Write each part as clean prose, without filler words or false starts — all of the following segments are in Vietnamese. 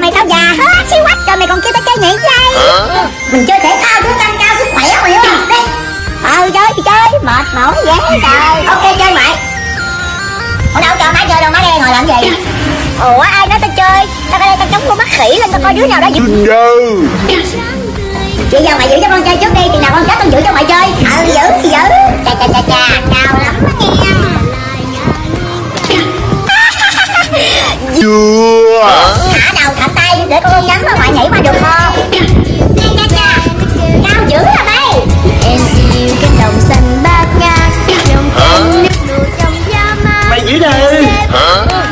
Mày tao già hết xíu quách rồi mày còn kêu tao chơi nhảy dây. Mình chơi thể thao để nâng cao sức khỏe mày không? Đi. Chơi thì chơi, mệt mỏi dễ trời. Ok chơi mày. Ủa đâu trời má chơi đâu má đen ngồi làm gì? Ủa ai nói tao chơi? Tao ra đây tao chống vô mắt khỉ lên tao coi đứa nào đó giật. Chị giờ mày giữ cho con chơi trước đi, chừng nào con chết con giữ cho mày chơi. Giữ thì giữ. Chà cao lắm á nghe. Chưa. Thả đầu thả tay để con nhắm mà ngoại nhảy mà được không? Cao dữ à mày. Em yêu cái đồng xanh bát ngát trong cánh nước nuôi trong da ma. Mày nghĩ đi.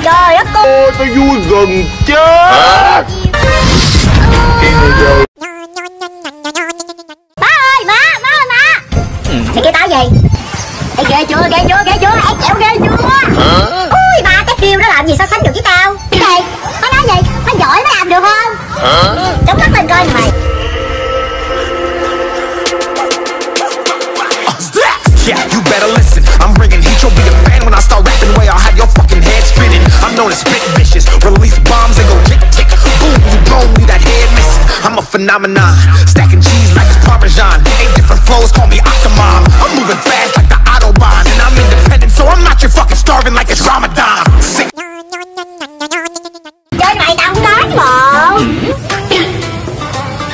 Trời ơi cô. Ôi tao vui gần chết. Má ơi má. Mày kêu tao gì? Ê ghê chưa em chịu ghê chưa? Kêu nó làm gì so sánh được với tao? Cái gì? Nó nói gì? Nó giỏi nó làm được không? Chống mắt lên coi mày. Yeah, you better listen. I'm bringing heat. You'll be a fan when I start rapping. Way I'll have your fucking head spinning. I'm known as spit vicious. Release bombs and go tick tick. Boom, you blow me that head missing. I'm a phenomenon. Stacking cheese like it's Parmesan. 8 different flows, call me Octomom. I'm moving fast like the Autobahn, and I'm independent, so I'm not your fucking starving like it's Ramadan. Sick. Chơi mày tao không nói bộ.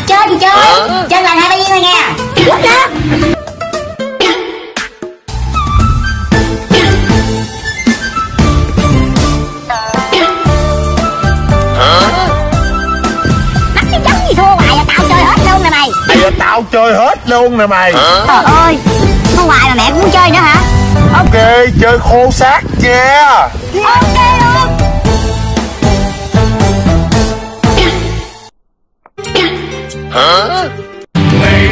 Chơi thì chơi, chơi là hai bao nhiêu thôi nghe. Quất đó. Tao chơi hết luôn nè mày. Trời ơi, có hoài mà mẹ cũng chơi nữa hả? Ok, chơi khô xác yeah. Ok luôn. Ngày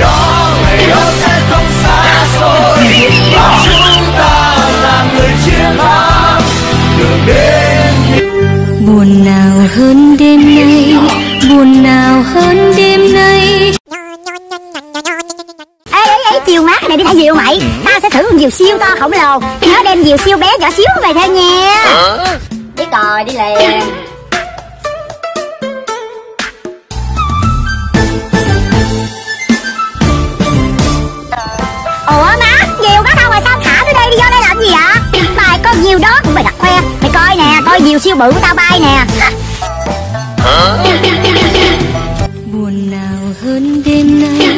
đó sẽ không xa xôi. Chúng ta là người chiến thắng. Đường đến buồn nào hơn đêm nay, buồn nào hơn đêm nay. Diều má này đi thả diều mày. Ta sẽ thử con diều siêu to khổng lồ. Nhớ đem diều siêu bé nhỏ xíu về thôi nha. Biết rồi đi liền. Ủa má, diều đó đâu mà sao thả tới đây đi vô đây làm gì vậy? Mày có diều đó cũng mày đặt khoe. Mày coi nè, coi diều siêu bự của tao bay nè. Buồn nào hơn đêm nay,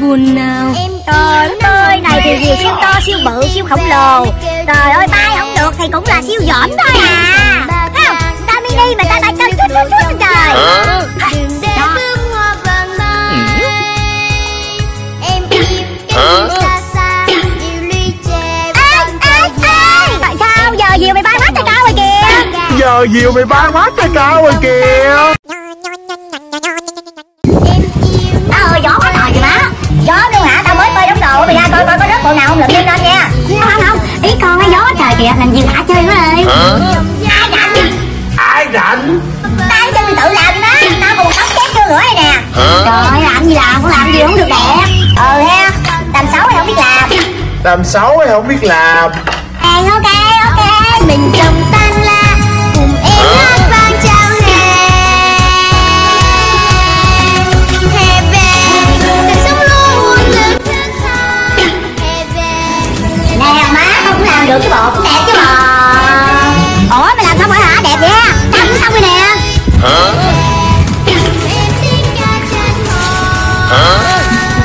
buồn nào. Trời đất ơi, này thì diều siêu to, siêu bự, siêu khổng lồ. Trời ơi, bay không được thì cũng là siêu giỏm thôi à. Thấy không? Ta mini mà ta bay chân chút trời. Ê, tại sao giờ diều mày bay quá trời cao rồi kìa. Má ơi, gió quá trời kìa má. Gió luôn hả? Tao mới bơi đống đồ mày ra coi coi có rớt bộ nào không, lượm lên lên nha. Không ý con cái gió trời kìa làm gì thả chơi quá ơi. Ai rảnh tay chân mình tự làm đó. Tao còn sống chết chưa nữa đây nè. Trời làm gì không được đẹp. Ha, làm xấu hay không biết làm. Ok mình trồng tan la cùng em hát vang trao được chứ bộ, cũng đẹp chứ mà. Ủa mày làm xong rồi hả? Đẹp vậy ha? Tao cũng xong rồi nè.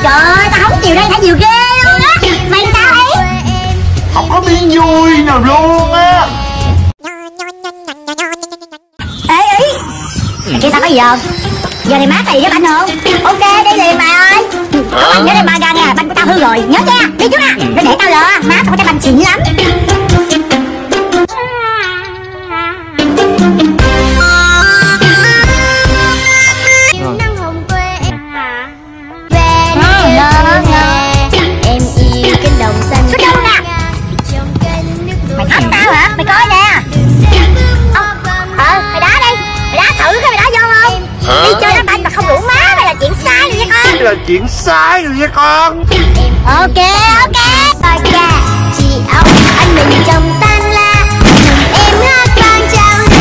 Trời ơi, tao không chịu đây thả nhiều ghê luôn á. Mày tao ấy không có miếng vui nào luôn á. Ê ý kia tao có gì không? Giờ này má tao gì với bánh không? Ok đi liền mày ơi. Có bánh nhớ đem mang ra nha, bánh của tao hư rồi. Nhớ nha, đi trước nè. Để tao lừa, má tao có trái bánh xịn lắm. Em yêu cái đồng xanh. Xuống đâu nè. Mày thách tao hả? Mày coi nè. Mày đá đi. Mày đá thử cái mày đá vô không? Đi chơi đá banh mà không đủ má mày là chuyện sai luôn nha con. Ok rồi kìa. Chị ông anh mình trồng tan la cùng em hát vang trao.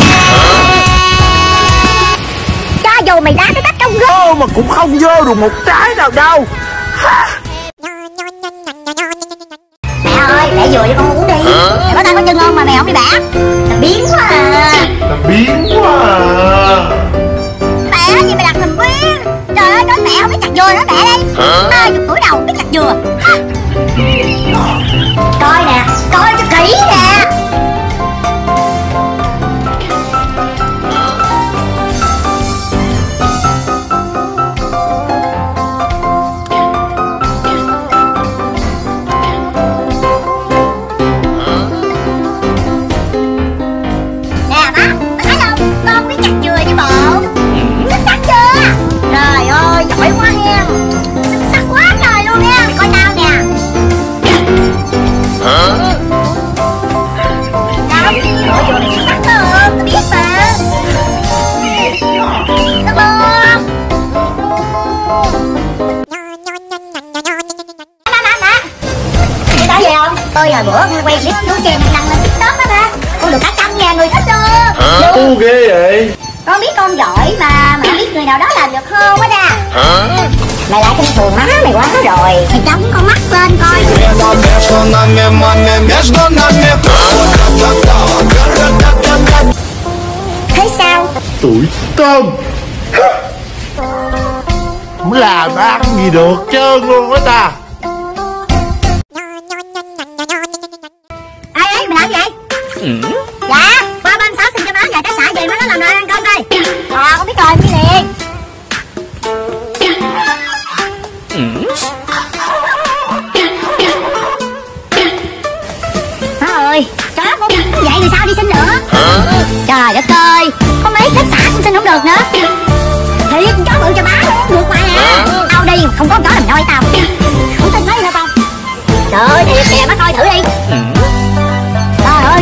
mà cũng không vô được một trái nào đâu. Mẹ ơi, để dừa cho con uống đi. Mẹ có tay có chân không mà mẹ không đi bả? Mẹ biến quá à. Mẹ biến quá à. Mẹ gì mày đặt thành biến. Trời ơi, nói mẹ không biết chặt dừa nữa mẹ đi. 30 tuổi đầu biết chặt dừa. Coi nè, coi cho kỹ nè. Tôi hồi bữa quay clip chú chèm đăng lên TikTok á ba, con được cả 100.000 người thích luôn. Ô ghê vậy. Con biết con giỏi mà biết người nào đó làm được không á nè. Mày lại trong phường má mày quá rồi. Mày đóng con mắt lên coi. Thấy sao? Tuổi tôm. Không làm ăn gì được trơn luôn á ta. Dạ, qua bên Sáu xin cho nó vài cái xả gì mới nó làm đồ ăn cơm đây. Ờ, con biết rồi, biết liền. Má ơi, chó con vậy thì sao đi xin nữa? Trời đất ơi, có mấy cái xả cũng xin không được nữa. Thì con chó bự cho má luôn, được mà à. Tao đi, không có con chó làm đôi tao. Không tin mấy gì đâu con. Trời ơi, thiệt kìa, má coi thử đi.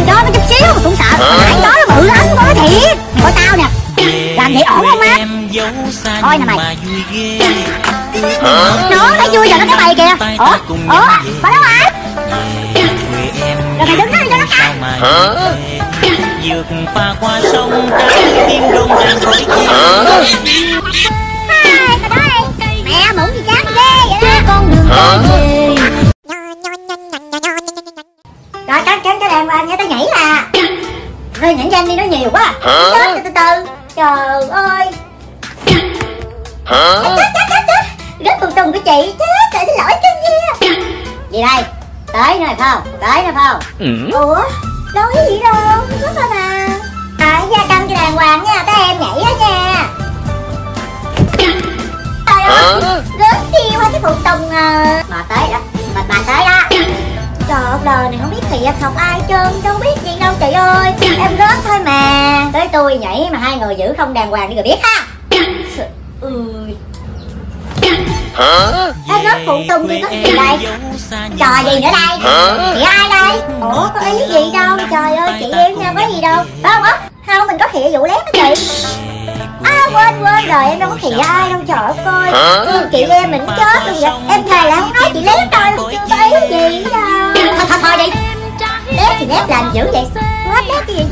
Chó nó chút xíu cũng sợ, nãy chó nó bự lắm, có thiệt. Mày coi tao nè, làm vậy ổn không má? Coi nè mày. Nó thấy vui rồi nó cái bày kìa. Ủa, bà đâu ai? Rồi mày đứng đó cho nó cãi. Hai, coi đó đây. Mẹ mụn gì chán ghê vậy đó. Con đường về. Rồi cái đàn qua nghe tao nhảy là rồi nhảy nhanh đi, nó nhiều quá. Chết từ từ. Trời ơi. Chết. Rất tùng của chị. Chết trời, xin lỗi cái kia. Gì đây? Tới nè không? Ủa? Đâu có gì đâu. Rất là mà. Gia canh cho đàng hoàng nha. Các em nhảy đó nha. Trời ơi. Rớt đi qua cái phụ tùng à. Mà tới đó. Trời ơi, đời này không biết thiệt, học ai trơn, đâu biết gì đâu chị ơi. Em rớt thôi mà. Tới tôi nhảy mà hai người giữ không đàng hoàng đi rồi biết ha. Em rớt phụ tùng thì có gì đây? Trời gì nữa đây? Chị ai đây? Ủa, có ý gì đâu. Trời ơi, chị em nha, có gì đâu. Phải không á? Không, mình có khịa vụ lén đó chị. Quên rồi, em đâu có khịa ai đâu. Trời ơi, thương chị em mình chết luôn vậy. Em thề là không nói chị lén tôi luôn, chưa có ý gì đâu. Thôi đi. Nét thì nét làm dữ vậy. Hết nét cái gì?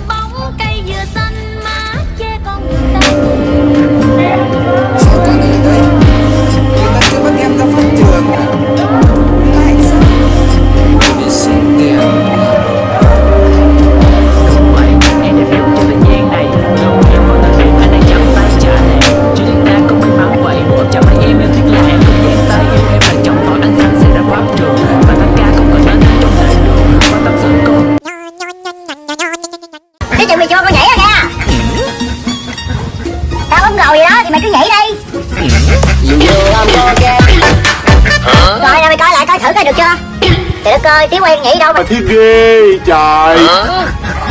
Trời, tí quay nghĩ đâu mà thiết ghê trời.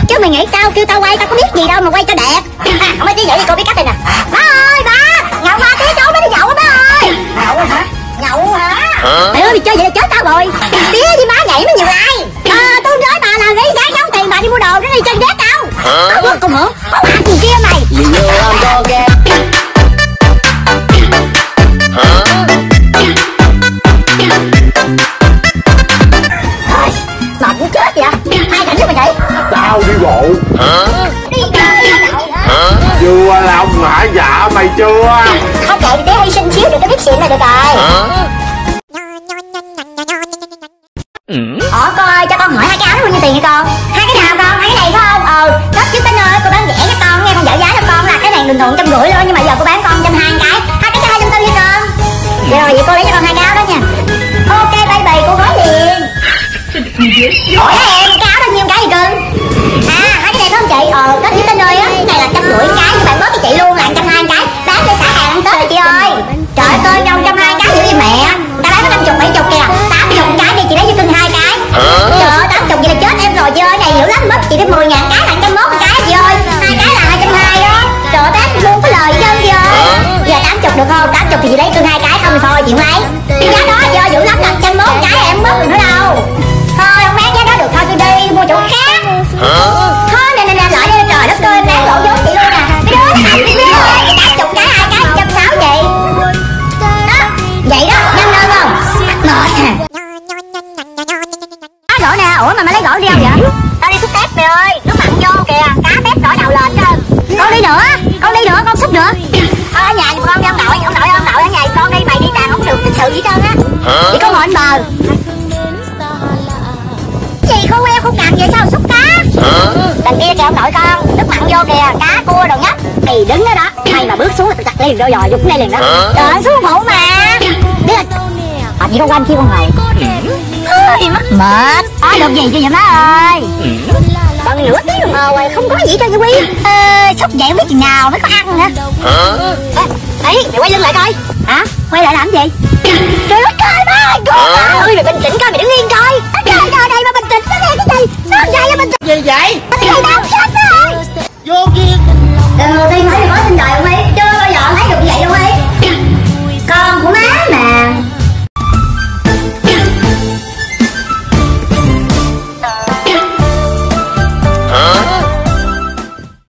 Chứ mày nghĩ sao kêu tao quay, tao có biết gì đâu mà quay cho đẹp. Không phải tí vậy thì con biết cách đây nè. Má ơi ba, nhậu ba tí trốn đó đi nhậu á má ơi. Nhậu hả? Mày ơi mày chơi vậy là chết tao rồi. Tí với má nhảy mới nhiều ai. Tôi không nói bà là nghĩ giá giấu tiền bà đi mua đồ để đi chân ghét tao. Con hưởng, có bà cùng kia mày. Chết vậy? Ai cảnh cho mày vậy? Tao đi bộ. Đi bộ. Chưa là ông hả? Dạ mày chưa? Không để đứa hy sinh xíu, đừng có biết xịn này được rồi. Ủa con ơi, cho con hỏi hai cái áo bao nhiêu tiền hả con? Hai cái nào con? Hai cái này phải không? Tết trước Tết ơi, cô bán rẻ cho con nghe, con dở giá cho con là cái này bình thường 150 luôn, nhưng mà giờ cô bán con 120 cái. Hai cái cho 250 đi con. Vậy rồi, vậy cô lấy cho con hai cái áo đó nha. Ok baby, cô nói liền. Ủa em, cái áo bao nhiêu cái gì cưng? À, hai cái này phải không chị? Tết trước Tết ơi á, cái này là 150 cái, các bạn bớt cho chị luôn là 120 cái. Bán để xả hàng ăn Tết rồi chị ơi. Trời ơi, tôi đâu 120 cái giữ đi mẹ. Ta bán có 50, 70 kìa. 80 cái đi, chị lấy cho cưng hai cái. Trời ơi, 80 vậy là chết em rồi chị ơi, này dữ lắm, mất chị tới 10.000 cái là 110 cái chị ơi. Hai cái là 220 đó. Trời ơi, luôn có lời chân chị ơi. Giờ 80 được không? 80 thì chị lấy cưng hai cái, không thì thôi chị lấy. Cái giá đó giờ dữ lắm, 110 cái em mất được nữa đâu. Thôi không bán giá đó được, thôi tôi đi mua chỗ khác. Thôi nè lại đây, trời đất ơi, bán lỗ vốn chị luôn nè. Cái đứa nó ăn chị ơi, cái 80 cái hai cái 160 chị. Đó, vậy đó, nhanh lên không? Mệt. Gỗ nè, ủa mà mày lấy gỗ đi đâu vậy? Tao đi xúc tép mày ơi, nước mặn vô kìa, cá tép nổi đầu lên trơn. Con đi nữa, con xúc nữa. Thôi ở nhà thì con đi, ông nội ở nhà thì con đi, mày đi làm không được tích sự gì trơn á. Vậy con ngồi anh bờ. Gì con em không cần vậy sao xúc cá? Đằng kia kìa ông nội con, nước mặn vô kìa, cá cua đồ nhấp. Thì đứng đó đó, mày mà bước xuống là tao chặt liền đôi giò dục ngay liền đó. Trời ơi, xuống phụ mà. Biết à, vậy con quanh kia con này. Mệt. Được gì chưa vậy má ơi? Còn nửa tiếng đồng hồ rồi không có gì cho Quy. Xúc vậy không biết chừng nào mới có ăn hả? Ấy, mày quay lưng lại coi. Hả? Quay lại làm gì? Trời đất ơi má ơi, con ơi mày bình tĩnh coi, mày đứng yên coi. Trời ơi đây mà bình tĩnh nó nghe cái gì? Sao vậy bình tĩnh? Gì vậy?